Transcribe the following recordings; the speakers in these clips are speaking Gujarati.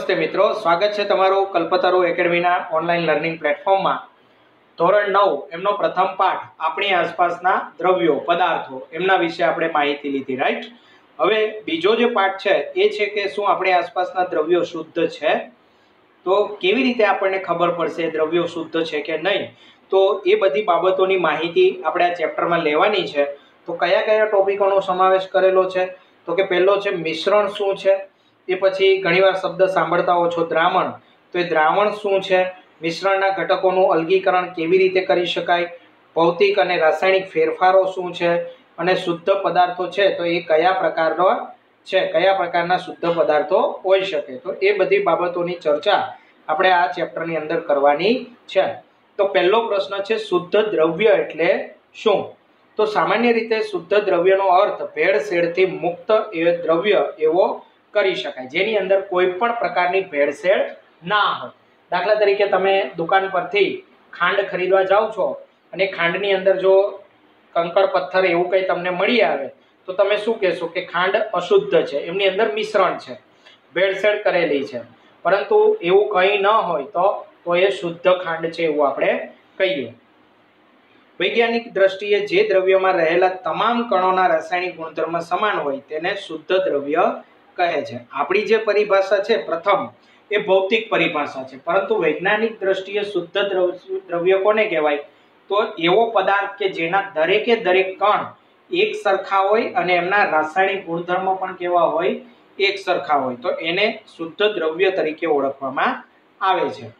નમસ્તે મિત્રો, સ્વાગત છે તમારું કલ્પતરુ એકેડમીના ઓનલાઈન લર્નિંગ પ્લેટફોર્મમાં। ધોરણ 9 એમનો પ્રથમ પાઠ આપણી આસપાસના દ્રવ્યો પદાર્થો એમના વિશે આપણે માહિતી લીધી, રાઈટ। હવે બીજો જે પાઠ છે એ છે કે શું આપણી આસપાસના દ્રવ્યો શુદ્ધ છે, તો કેવી રીતે આપણને ખબર પડશે દ્રવ્યો શુદ્ધ છે કે નહીં। તો એ બધી બાબતોની માહિતી આપણે આ ચેપ્ટરમાં લેવાની છે। તો કયા કયા ટોપિકોનો સમાવેશ કરેલો છે, તો કે પહેલો છે મિશ્રણ શું છે, એ પછી ઘણીવાર શબ્દ સાંભળતા હો છો દ્રાવણ, તો એ દ્રાવણ શું છે, મિશ્રણના ઘટકોનું અલગીકરણ કેવી રીતે કરી શકાય, ભૌતિક અને રાસાયણિક ફેરફારો શું છે, અને શુદ્ધ પદાર્થો છે તો એ કયા પ્રકારનો છે, કયા પ્રકારના શુદ્ધ પદાર્થો હોઈ શકે। તો એ બધી બાબતોની ચર્ચા આપણે આ ચેપ્ટરની અંદર કરવાની છે। તો પહેલો પ્રશ્ન છે શુદ્ધ દ્રવ્ય એટલે શું। તો સામાન્ય રીતે શુદ્ધ દ્રવ્યનો અર્થ ભેળસેળથી મુક્ત એ દ્રવ્ય એવો કરી શકાય જેની અંદર કોઈ પણ પ્રકારની ભેળસેળ ના હોય। દાખલા તરીકે તમે દુકાન પરથી ખાંડ ખરીદવા જાઓ છો અને ખાંડની અંદર જો કંકર પથ્થર એવું કંઈ તમને મળી આવે તો તમે શું કહેશો કે ખાંડ અશુદ્ધ છે, એમની અંદર મિશ્રણ છે, ભેળસેળ કરેલી છે। પરંતુ એવું કંઈ ન હોય તો એ શુદ્ધ ખાંડ છે એવું આપણે કહીએ। વૈજ્ઞાનિક દ્રષ્ટિએ જે દ્રવ્યમાં રહેલા તમામ કણોના રાસાયણિક ગુણધર્મ સમાન હોય તેને શુદ્ધ દ્રવ્ય કહે છે। આપણી જે પરિભાષા છે પ્રથમ એ ભૌતિક પરિભાષા છે, પરંતુ વૈજ્ઞાનિક દ્રષ્ટિએ શુદ્ધ દ્રવ્ય કોને કહેવાય, તો એવો પદાર્થ કે જેના દરેકે દરેક કણ એક સરખા હોય અને એમના રાસાયણિક ગુણધર્મો પણ કેવા હોય, એક સરખા હોય, તો એને શુદ્ધ દ્રવ્ય તરીકે ઓળખવામાં આવે છે।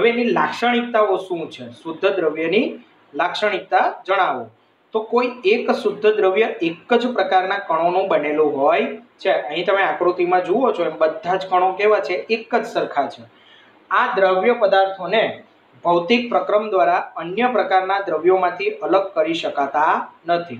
હવે એની લાક્ષણિકતાઓ શું છે, શુદ્ધ દ્રવ્યની લાક્ષણિકતા જણાવો। તો કોઈ એક શુદ્ધ દ્રવ્ય એક જ પ્રકારના કણોનું બનેલું હોય છે। અહીં તમે આકૃતિમાં જુઓ છો એમ બધા જ કણો કેવા છે, એક જ સરખા છે। આ દ્રવ્ય પદાર્થોને ભૌતિક પ્રક્રમ દ્વારા અન્ય પ્રકારના દ્રવ્યોમાંથી અલગ કરી શકાતા નથી।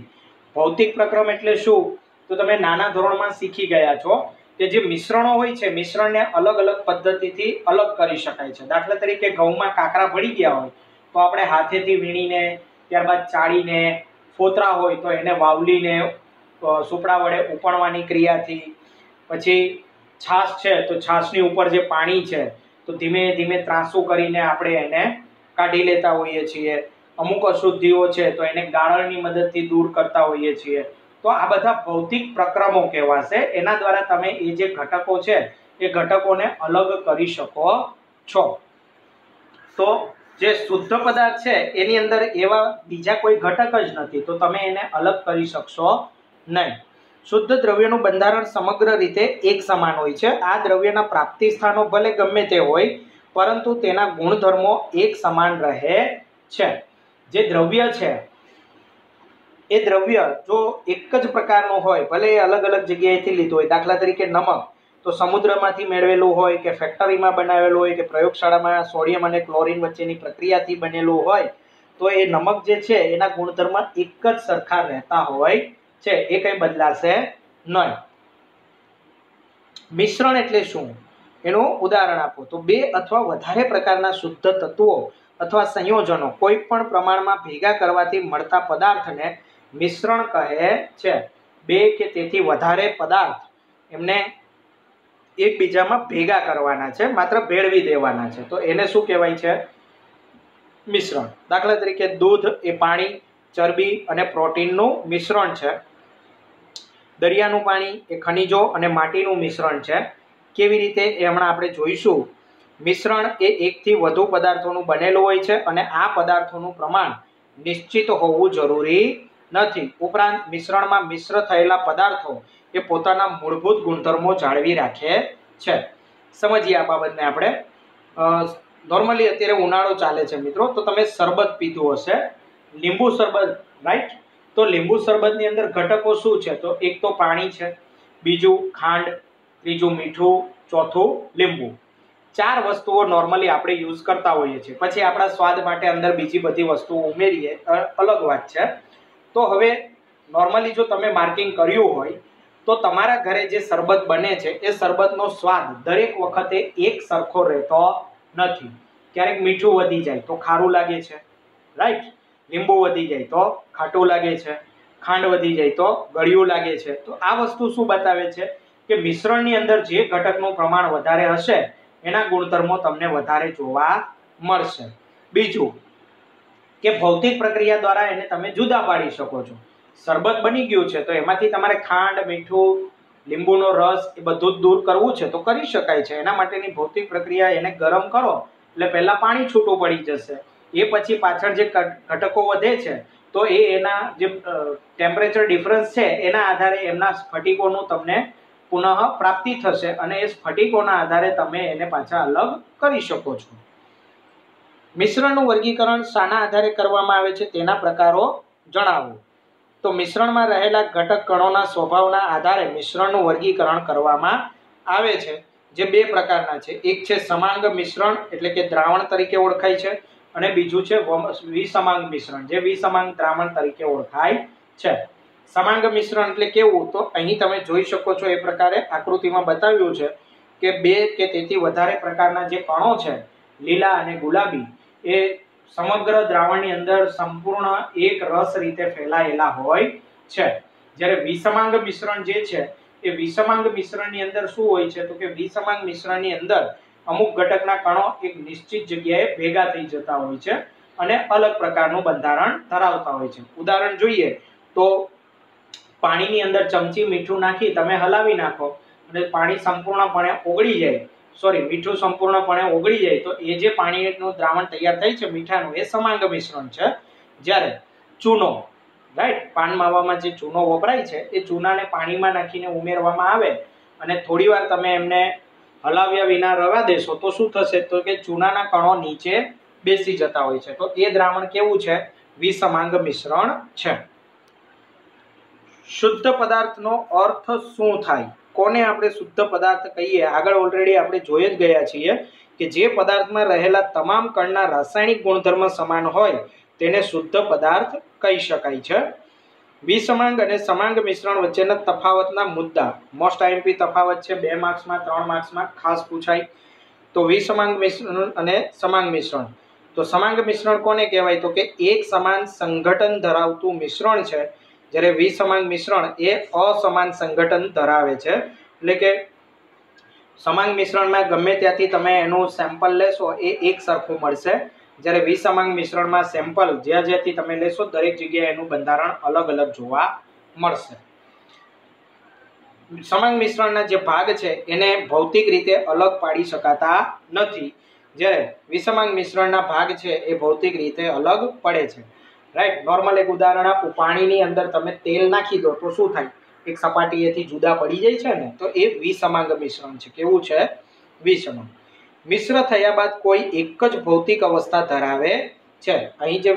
ભૌતિક પ્રક્રમ એટલે શું, તો તમે નાના ધોરણમાં શીખી ગયા છો કે જે મિશ્રણો હોય છે મિશ્રણને અલગ અલગ પદ્ધતિથી અલગ કરી શકાય છે। દાખલા તરીકે ઘઉંમાં કાંકરા ભળી ગયા હોય તો આપણે હાથેથી વીણીને, ત્યારબાદ ચાળીને, ફોતરા હોય તો એને વાવલીને સુપડા વડે ઉપણવાની ક્રિયાથી, પછી છાશ છે તો છાશની ઉપર જે પાણી છે તો ધીમે ધીમે ત્રાંસુ કરીને આપણે એને કાઢી લેતા હોઈએ છીએ। અમુક અશુદ્ધિઓ છે તો એને ગાળણની મદદથી દૂર કરતા હોઈએ છીએ। તો આ બધા ભૌતિક પ્રક્રમો કહેવાશે, એના દ્વારા તમે એ જે ઘટકો છે એ ઘટકોને અલગ કરી શકો છો। તો જે શુદ્ધ પદાર્થ છે એની અંદર એવા બીજા કોઈ ઘટક જ નથી, તો તમે એને અલગ કરી શકશો નહીં। શુદ્ધ દ્રવ્યનું બંધારણ સમગ્ર રીતે એક સમાન હોય છે। આ દ્રવ્યના પ્રાપ્તિ સ્થાનો ભલે ગમે તે હોય પરંતુ તેના ગુણધર્મો એક સમાન રહે છે। જે દ્રવ્ય છે એ દ્રવ્ય જો એક જ પ્રકારનું હોય, ભલે એ અલગ અલગ જગ્યાએથી લીધું હોય, દાખલા તરીકે નમક તો સમુદ્રમાંથી મેળવેલું હોય કે ફેક્ટરીમાં બનાવેલું હોય કે પ્રયોગશાળામાં સોડિયમ અને ક્લોરિન વચ્ચેની પ્રક્રિયાથી બનેલું હોય, તો એ નમક જે છે એના ગુણધર્મ એક જ સરખા રહેતા હોય છે, એ કંઈ બદલાશે નહીં। મિશ્રણ એટલે શું, એનું ઉદાહરણ આપો। તો બે અથવા વધારે પ્રકારના શુદ્ધ તત્વો અથવા સંયોજનો કોઈ પણ પ્રમાણમાં ભેગા કરવાથી મળતા પદાર્થને મિશ્રણ કહે છે। બે કે તેથી વધારે પદાર્થ એમને એકબીજામાં ભેગા કરવાના છે, માત્ર ભેળવી દેવાના છે, તો એને શું કહેવાય છે, મિશ્રણ। દાખલા તરીકે દૂધ એ પાણી, ચરબી અને પ્રોટીનનું મિશ્રણ છે। દરિયાનું પાણી એ ખનિજો અને માટીનું મિશ્રણ છે। કેવી રીતે એ હમણાં આપણે જોઈશું। મિશ્રણ એ એકથી વધુ પદાર્થોનું બનેલું હોય છે અને આ પદાર્થોનું પ્રમાણ નિશ્ચિત હોવું જરૂરી નથી। ઉપરાંત મિશ્રણમાં મિશ્ર થયેલા પદાર્થો એ પોતાના મૂળભૂત ગુણધર્મો જાળવી રાખે છે। સમજીએ આ બાબતને આપણે। નોર્મલી અત્યારે ઉનાળો ચાલે છે મિત્રો, તો તમે શરબત પીધું હશે, લીંબુ શરબત, રાઈટ। તો લીંબુ શરબતની અંદર ઘટકો શું છે, તો એક તો પાણી છે, બીજું ખાંડ, ત્રીજું મીઠું, ચોથું લીંબુ। 4 વસ્તુઓ નોર્મલી આપણે યુઝ કરતા હોઈએ છીએ, પછી આપણા સ્વાદ માટે અંદર બીજી બધી વસ્તુઓ ઉમેરીએ, અલગ વાત છે। તો હવે નોર્મલી જો તમે માર્કિંગ કર્યું હોય તો તમારા ઘરે જે શરબત બને છે એ શરબતનો સ્વાદ દરેક વખતે એક સરખો રહેતો નથી। ક્યારેક મીઠું વધી જાય તો ખારું લાગે છે, રાઈટ। લીંબુ વધી જાય તો ખાટું લાગે છે, ખાંડ વધી જાય તો ગળ્યું લાગે છે। તો આ વસ્તુ શું બતાવે છે કે મિશ્રણની અંદર જે ઘટકનું પ્રમાણ વધારે હશે એના ગુણધર્મો તમને વધારે જોવા મળશે। બીજું કે ભૌતિક પ્રક્રિયા દ્વારા એને તમે જુદા પાડી શકો છો। શરબત બની ગયું છે તો એમાંથી તમારે ખાંડ, મીઠું, લીંબુનો રસ એ બધું જ દૂર કરવું છે તો કરી શકાય છે। એના માટેની ભૌતિક પ્રક્રિયા, એને ગરમ કરો એટલે પહેલા પાણી છૂટું પડી જશે, એ પછી પાછળ જે ઘટકો વધે છે તો એના જે ટેમ્પરેચર ડિફરન્સ છે એના આધારે એમના સ્ફટિકોનું તમને પુનઃ પ્રાપ્તિ થશે અને એ સ્ફટિકોના આધારે તમે એને પાછા અલગ કરી શકો છો। મિશ્રણનું વર્ગીકરણ શાના આધારે કરવામાં આવે છે તેના પ્રકારો જણાવો। તો મિશ્રણમાં રહેલા ઘટક કણોના સ્વભાવના આધારે મિશ્રણનું વર્ગીકરણ કરવામાં આવે છે, જે બે પ્રકારના છે। એક છે સમાંગ મિશ્રણ એટલે કે દ્રાવણ તરીકે ઓળખાય છે અને બીજું છે વિસમાંગ મિશ્રણ, જે વિસમાંગ દ્રાવણ તરીકે ઓળખાય છે। સમાંગ મિશ્રણ એટલે કેવું, તો અહીં તમે જોઈ શકો છો એ પ્રકારે આકૃતિમાં બતાવ્યું છે કે બે કે તેથી વધારે પ્રકારના જે કણો છે, લીલા અને ગુલાબી, એ સમગ્ર દ્રાવણની અંદર સંપૂર્ણ એક રસ રીતે ફેલાયેલા હોય છે। જ્યારે વિસમાંગ મિશ્રણ જે છે એ વિષમાંગ મિશ્રણની અંદર શું હોય છે તો કે વિષમાંગ મિશ્રણની અંદર અમુક ઘટકના કણો એક નિશ્ચિત જગ્યાએ ભેગા થઈ જતા હોય છે અને અલગ પ્રકારનું બંધારણ ધરાવતા હોય છે। ઉદાહરણ જોઈએ તો પાણીની અંદર ચમચી મીઠું નાખી તમે હલાવી નાખો અને પાણી સંપૂર્ણપણે ઓગળી જાય, મીઠું સંપૂર્ણપણે ઓગળી જાય તો એ જે પાણીનું દ્રાવણ તૈયાર થાય છે મીઠાનું, એ સમાંગ મિશ્રણ છે। જ્યારે ચૂનો, રાઈટ, પાન માવામાં જે ચૂનો વપરાય છે એ ચૂનાને પાણીમાં નાખીને ઉમેરવામાં આવે અને થોડીવાર તમે એમને હલાવ્યા વિના રવા દેશો તો શું થશે તો કે ચૂનાના કણો નીચે બેસી જતા હોય છે। તો એ દ્રાવણ કેવું છે, વિષમાંગ મિશ્રણ છે। શુદ્ધ પદાર્થનો અર્થ શું થાય, કોને આપણે શુદ્ધ પદાર્થ કહીએ? આગળ ઓલરેડી આપણે જોઈ જ ગયા છીએ કે જે પદાર્થમાં રહેલા તમામ કણના રાસાયણિક ગુણધર્મ સમાન હોય તેને શુદ્ધ પદાર્થ કહી શકાય છે। વિષમાંગ અને સમાંગ મિશ્રણ વચ્ચેના તફાવતના મુદ્દા, મોસ્ટ આઈએમપી તફાવત છે, 2 માર્ક્સમાં 3 માર્ક્સમાં ખાસ પૂછાય। તો વિષમાંગ મિશ્રણ અને સમાંગ મિશ્રણ, તો સમાંગ મિશ્રણ કોને કહેવાય તો કે એક સમાન સંગઠન ધરાવતું મિશ્રણ છે, જ્યારે વિષમાંગ મિશ્રણ એ અસમાન સંગઠન ધરાવે છે। એટલે કે સમાંગ મિશ્રણમાં ગમે ત્યાંથી તમે એનું સેમ્પલ લેશો એ એક સરખું મળશે, જ્યારે વિષમાંગ મિશ્રણમાં સેમ્પલ જ્યાં જ્યાંથી તમે લેશો દરેક જગ્યાએ એનું બંધારણ અલગ અલગ જોવા મળશે। સમાંગ મિશ્રણના જે ભાગ છે એને ભૌતિક રીતે અલગ પાડી શકાતા નથી, જ્યારે વિષમાંગ મિશ્રણના ભાગ છે એ ભૌતિક રીતે અલગ પડે છે, રાઈટ। નોર્મલ એક ઉદાહરણ આપું, પાણીની અંદર તમે તેલ નાખી દો તો શું થાય, એક સપાટીએથી જુદા પડી જાય છે ને, તો એ વિષમાંગ મિશ્રણ છે। કેવું છે? વિષમાંગ। મિશ્ર થયા બાદ કોઈ એક જ ભૌતિક અવસ્થા ધરાવે છે। અહીં જે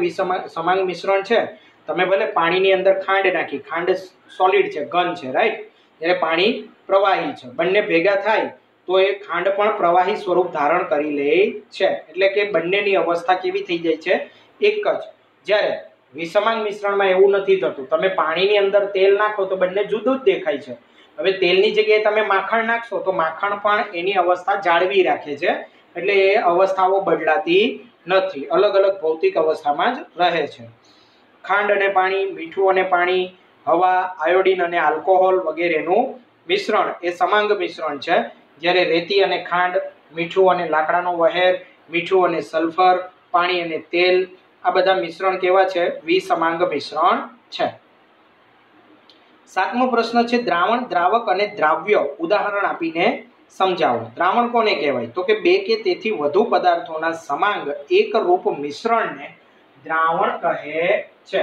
સમાન મિશ્રણ છે, તમે ભલે પાણીની અંદર ખાંડ નાખી, ખાંડ સોલિડ છે, ઘન છે, રાઈટ, જ્યારે પાણી પ્રવાહી છે, બંને ભેગા થાય તો એ ખાંડ પણ પ્રવાહી સ્વરૂપ ધારણ કરી લે છે, એટલે કે બંનેની અવસ્થા કેવી થઈ જાય છે, એક જ। જ્યારે વિષમાંગ મિશ્રણમાં એવું નથી થતું, તમે પાણીની અંદર તેલ નાખો તો બંને જુદું જ દેખાય છે। હવે તેલની જગ્યાએ તમે માખણ નાખશો તો માખણ પણ એની અવસ્થા જાળવી રાખે છે, એટલે એ અવસ્થાઓ બદલાતી નથી, અલગ અલગ ભૌતિક અવસ્થામાં જ રહે છે। ખાંડ અને પાણી, મીઠું અને પાણી, હવા, આયોડિન અને આલ્કોહોલ વગેરેનું મિશ્રણ એ સમાંગ મિશ્રણ છે, જ્યારે રેતી અને ખાંડ, મીઠું અને લાકડાનો વહેર, મીઠું અને સલ્ફર, પાણી અને તેલ, આ બધા મિશ્રણ કેવા છે, વિષમાંગ મિશ્રણ છે। 7મો પ્રશ્ન છે, દ્રાવણ, દ્રાવક અને દ્રાવ્ય ઉદાહરણ આપીને સમજાવો। દ્રાવણ કોને કહેવાય તો કે બે કે તેથી વધુ પદાર્થોના સમાંગ એકરૂપ મિશ્રણને દ્રાવણ કહે છે।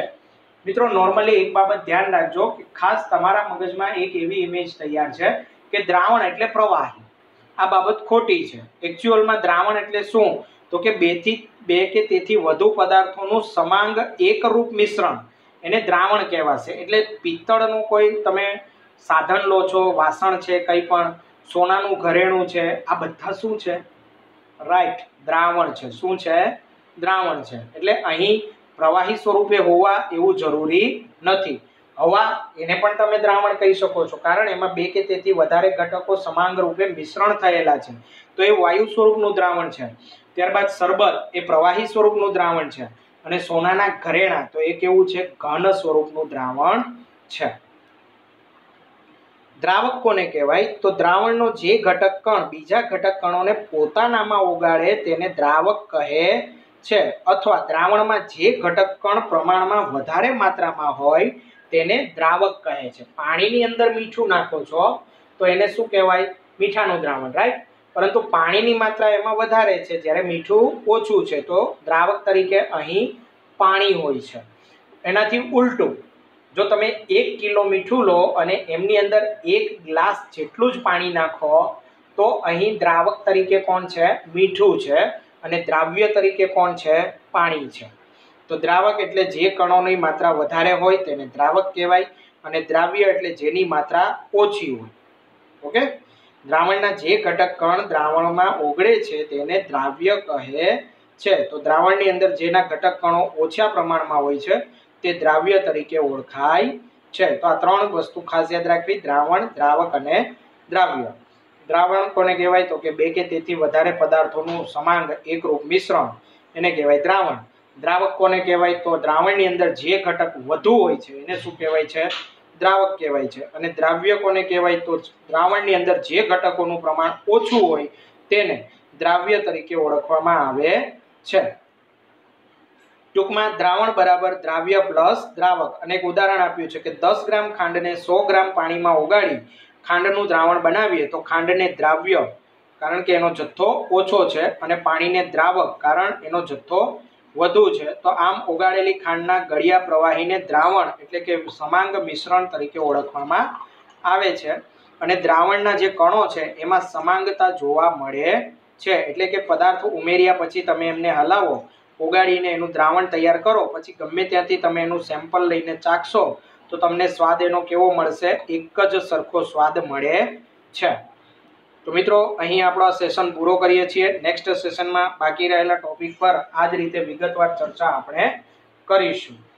મિત્રો, નોર્મલી એક બાબત ધ્યાન રાખજો કે ખાસ તમારા મગજમાં એક એવી ઇમેજ તૈયાર છે કે દ્રાવણ એટલે પ્રવાહી, આ બાબત ખોટી છે। એક્ચ્યુઅલમાં દ્રાવણ એટલે શું તો કે બે કે તેથી વધુ પદાર્થોનું સમાંગ એકરૂપ મિશ્રણ, એને દ્રાવણ કહેવાશે। એટલે પિત્તળનું કોઈ તમે સાધન લો છો, વાસણ છે, કંઈ પણ સોનાનું ઘરેણું છે, આ બધા શું છે, રાઈટ, દ્રાવણ છે। શું છે? દ્રાવણ છે। એટલે અહીં પ્રવાહી સ્વરૂપે હોવા એવું જરૂરી નથી। હવા, એને પણ તમે દ્રાવણ કહી શકો છો, કારણ એમાં બે કે તેથી વધારે ઘટકો સમાન રૂપે મિશ્રણ થયેલા છે, તો એ વાયુ સ્વરૂપનું દ્રાવણ છે। ત્યારબાદ શરબત એ પ્રવાહી સ્વરૂપનું દ્રાવણ છે અને સોનાના ઘરેણા તો એ કેવું છે, ઘન સ્વરૂપનું દ્રાવણ છે। द्रावक कोने कहवाय तो द्रावण नो जे घटक कण बीजा घटक कणों ने पोतानामां ओगाड़े तेने द्रावक कहे छे अथवा द्रावण में जे घटक कण प्रमाण में वधारे मात्रा में होय तेने द्रावक कहे छे। पानी नी अंदर मीठू नाखो छो तो एने शुं कहवाय मीठानुं द्रावण राइट, परंतु पानी नी मात्रा एमां वधारे छे ज्यारे मीठू ओछुं छे तो द्रावक तरीके अहीं पानी होय छे। एनाथी उल्टुं जो तमे 1 किलो मीठू लो अने एमनी अंदर 1 ग्लास जेटलू ज पानी नाखो तो अहीं द्रावक तरीके कोण छे मीठू छे अने द्राव्य तरीके कोण छे पानी छे। तो द्रावक एटले जे कणोनी मात्रा वधारे होय तेने द्रावक कहेवाय अने द्राव्य एटले जेनी मात्रा ओછી होय। ओके, द्रावणना जे घटक कण द्रावणमां ओगळे छे तेने द्राव्य कहे छे। तो द्रावणनी अंदर जेना घटक कणो ओछा प्रमाणमां होय छे ते द्राव्य तरीके ओळखाय छे। तो आ त्रण वस्तु खास याद राखवी, द्रावण, द्रावक अने द्राव्य। द्रावण कोने कहेवाय तो के बे के तेथी वधारे पदार्थोनुं समांग एकरूप मिश्रण एने कहेवाय द्रावण। द्रावक कोने कहेवाय तो द्रावणनी अंदर जे घटक वधु होय छे एने शुं कहेवाय छे द्रावक कहेवाय छे। अने द्राव्य कोने कहेवाय तो द्रावणनी अंदर जे घटकोनुं प्रमाण ओछुं होय तेने द्राव्य तरीके ओळखवामां आवे छे। टूंकमां द्रावण बराबर द्राव्य प्लस द्रावक। अने एक उदाहरण आप्युं छे के 10 ग्राम खांड ने 100 ग्राम पानी में ओगाड़ी खांडनुं द्रावण बनावीए तो खांड ने द्राव्य कारण के एनो जथ्थो ओछो छे अने पानी ने द्रावक कारण एनो जथ्थो वधु छे। तो आम ओगाड़ेली खांडना गळिया प्रवाही ने द्रावण एटले के समांग मिश्रण तरीके ओळखवामां आवे छे। अने द्रावणना जे कणो छे एमां समांगता जोवा मळे छे एटले के पदार्थ उमेर्या पछी तमे एमने हलावो ओगाड़ीने एनु द्रावण तैयार करो पछी गमे त्यांथी तमे एनु सैम्पल लईने चाखशो तो तमने स्वाद एनो केवो मळशे एक ज सरखो स्वाद मळे छे। तो मित्रों अहीं आपणो सेशन पूरो करीए छीए। नेक्स्ट सेशन में बाकी रहेला टॉपिक पर आ ज रीते विगतवार चर्चा आपणे करीशुं।